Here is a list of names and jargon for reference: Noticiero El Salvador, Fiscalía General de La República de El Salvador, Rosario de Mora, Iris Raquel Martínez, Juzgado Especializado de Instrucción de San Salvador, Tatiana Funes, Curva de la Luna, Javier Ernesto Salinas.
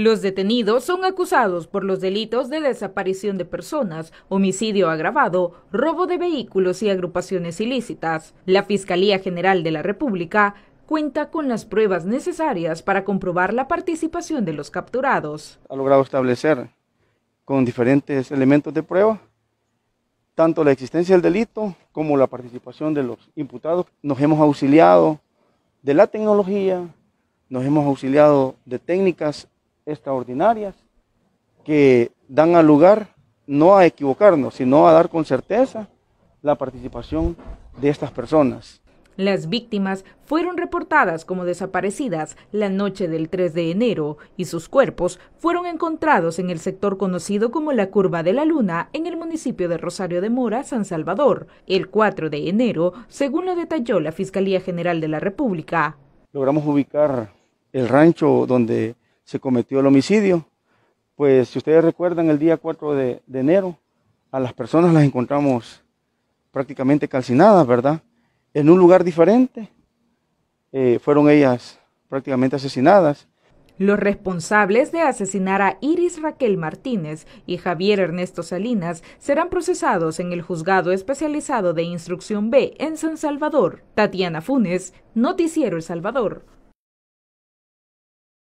Los detenidos son acusados por los delitos de desaparición de personas, homicidio agravado, robo de vehículos y agrupaciones ilícitas. La Fiscalía General de la República cuenta con las pruebas necesarias para comprobar la participación de los capturados. Ha logrado establecer con diferentes elementos de prueba tanto la existencia del delito como la participación de los imputados. Nos hemos auxiliado de la tecnología, nos hemos auxiliado de técnicas extraordinarias que dan al lugar no a equivocarnos, sino a dar con certeza la participación de estas personas. Las víctimas fueron reportadas como desaparecidas la noche del 3 de enero y sus cuerpos fueron encontrados en el sector conocido como la Curva de la Luna en el municipio de Rosario de Mora, San Salvador, el 4 de enero, según lo detalló la Fiscalía General de la República. Logramos ubicar el rancho donde se cometió el homicidio. Pues si ustedes recuerdan, el día 4 de enero a las personas las encontramos prácticamente calcinadas, ¿verdad? En un lugar diferente, fueron ellas prácticamente asesinadas. Los responsables de asesinar a Iris Raquel Martínez y Javier Ernesto Salinas serán procesados en el Juzgado Especializado de Instrucción B en San Salvador. Tatiana Funes, Noticiero El Salvador.